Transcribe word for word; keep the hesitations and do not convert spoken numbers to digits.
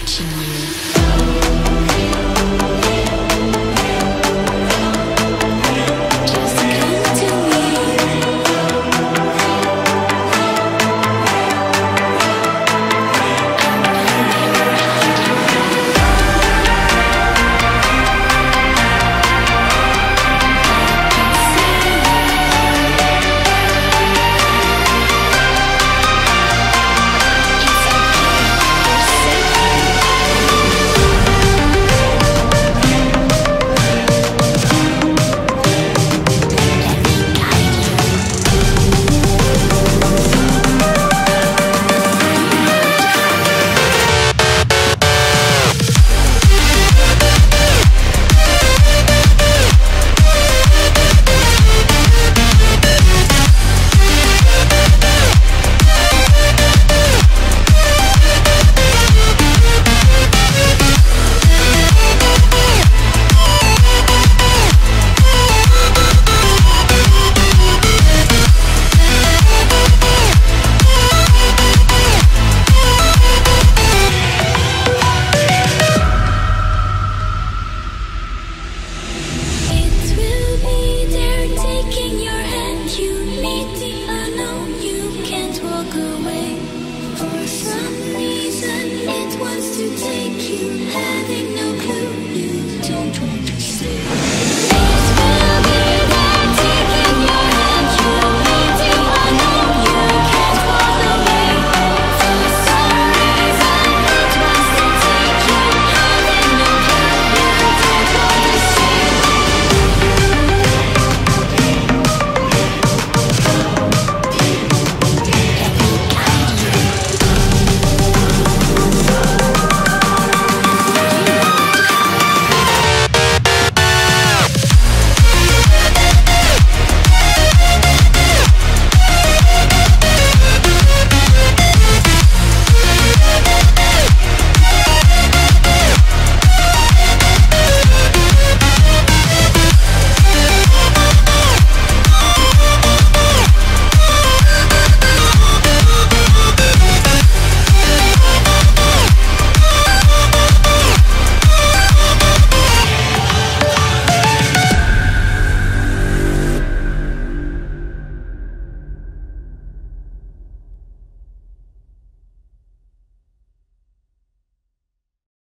watching you.